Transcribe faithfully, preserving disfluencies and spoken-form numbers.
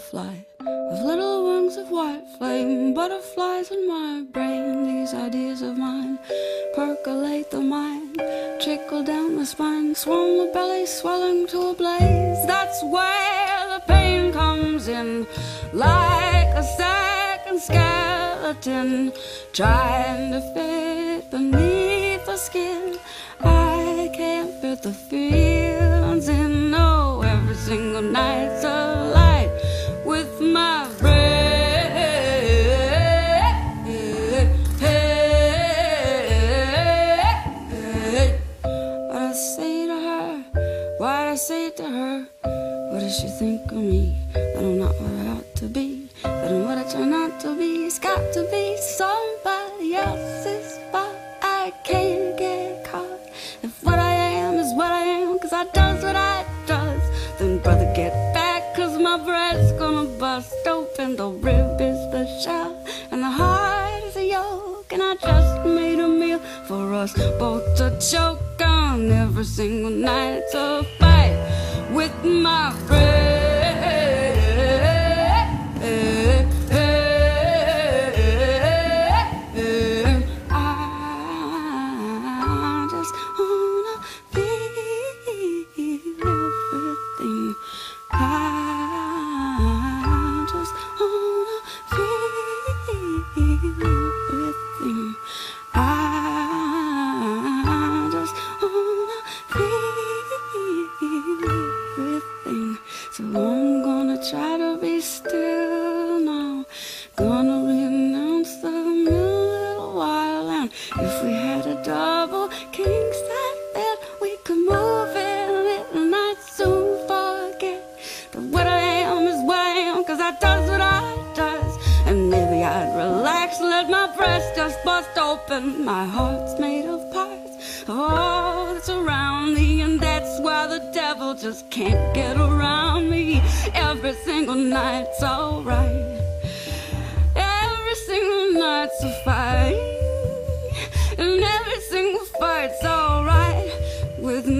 butterfly, with little wings of white flame. Butterflies in my brain, these ideas of mine percolate the mind, trickle down the spine, swarm the belly, swelling to a blaze. That's where the pain comes in, like a second skeleton trying to fit beneath the skin. I can't fit the feelings in. No, every single night's a light with my breath. What I say to her, what I say to her, what does she think of me? That I'm not what I ought to be, that I'm what I try not to be. It's got to be somebody else's fault. I can't get caught if what I am is what I am, 'cause I does what I does. Then brother, get back, 'cause my breath's gonna bust open. The rib is the shell and the heart is a yolk, and I just made a meal for us both to choke on. Every single night's a fight with my breath. My heart's made of parts, oh, that's around me, and that's why the devil just can't get around me. Every single night's alright, every single night's a fight, and every single fight's alright with me.